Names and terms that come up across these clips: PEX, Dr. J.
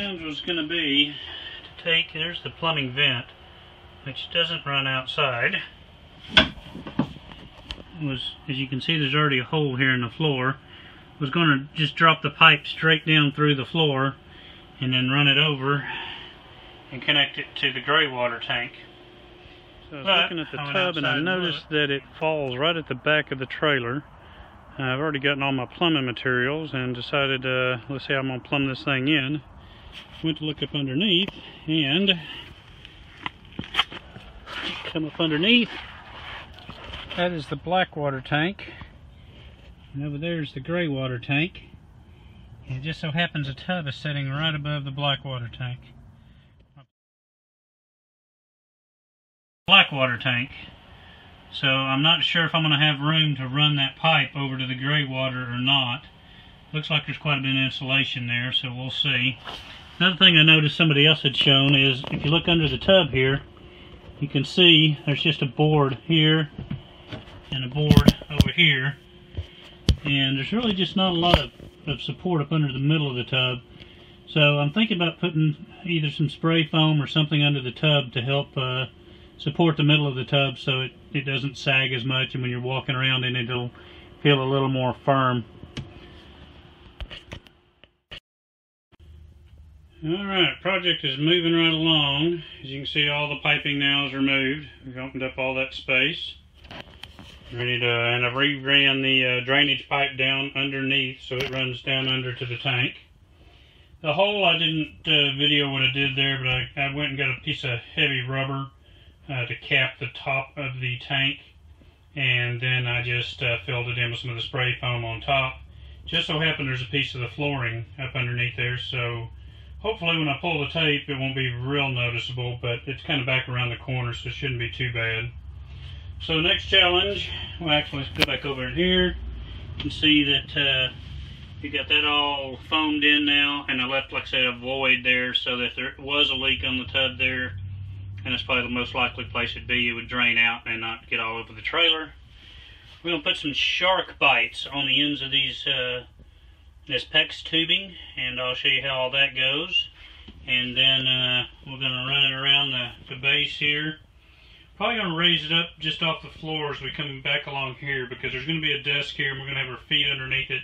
challenge was going to be to take, there's the plumbing vent, which doesn't run outside. As you can see, there's already a hole here in the floor. I was going to just drop the pipe straight down through the floor and then run it over and connect it to the gray water tank. So I was looking at the tub and I noticed that it falls right at the back of the trailer. I've already gotten all my plumbing materials and decided, let's see how I'm going to plumb this thing in. Went to look up underneath and come up underneath. That is the black water tank. And over there is the gray water tank. And it just so happens a tub is sitting right above the black water tank. Black water tank. So I'm not sure if I'm going to have room to run that pipe over to the gray water or not. Looks like there's quite a bit of insulation there, so we'll see. Another thing I noticed somebody else had shown is if you look under the tub here, you can see there's just a board here and a board over here. And there's really just not a lot of support up under the middle of the tub. So I'm thinking about putting either some spray foam or something under the tub to help support the middle of the tub so it doesn't sag as much, and when you're walking around in it, it'll feel a little more firm. Alright, project is moving right along. As you can see, all the piping now is removed. We've opened up all that space. Ready to, and I've re-ran the drainage pipe down underneath so it runs down under to the tank. The hole I didn't video what I did there, but I went and got a piece of heavy rubber to cap the top of the tank, and then I just filled it in with some of the spray foam on top. Just so happened there's a piece of the flooring up underneath there, so hopefully when I pull the tape it won't be real noticeable, but it's kind of back around the corner, so it shouldn't be too bad. So next challenge, well actually let's go back over in here. You can see that you got that all foamed in now, and I left, like I said, a void there so that if there was a leak on the tub there, and that's probably the most likely place it'd be, it would drain out and not get all over the trailer. We're gonna put some shark bites on the ends of these this PEX tubing, and I'll show you how all that goes. And then we're gonna run it around the base here. Probably going to raise it up just off the floor as we come back along here, because there's going to be a desk here and we're going to have our feet underneath it,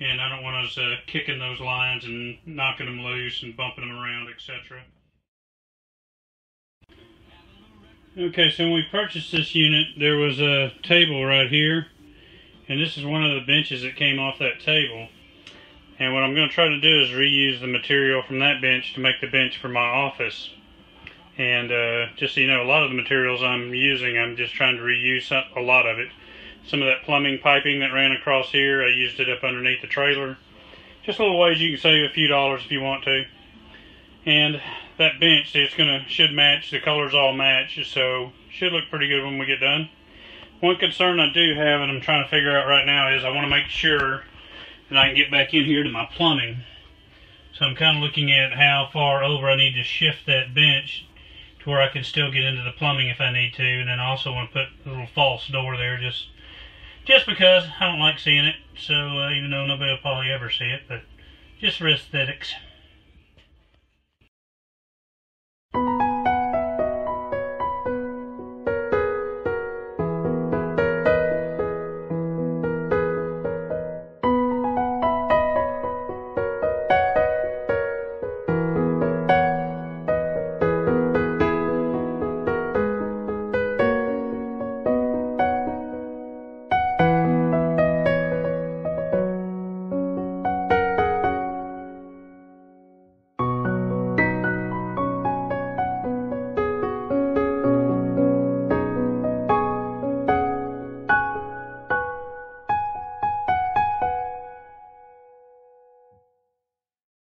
and I don't want us kicking those lines and knocking them loose and bumping them around, etc. Okay, so when we purchased this unit, there was a table right here, and this is one of the benches that came off that table. And what I'm going to try to do is reuse the material from that bench to make the bench for my office. And just so you know, a lot of the materials I'm using, I'm just trying to reuse a lot of it. Some of that plumbing piping that ran across here, I used it up underneath the trailer. Just little ways you can save a few dollars if you want to. And that bench, it's should match, the colors all match, so should look pretty good when we get done. One concern I do have, and I'm trying to figure out right now, is I want to make sure that I can get back in here to my plumbing. So I'm kind of looking at how far over I need to shift that bench where I can still get into the plumbing if I need to, and then I also want to put a little false door there just because I don't like seeing it, so even though nobody will probably ever see it, but just for aesthetics.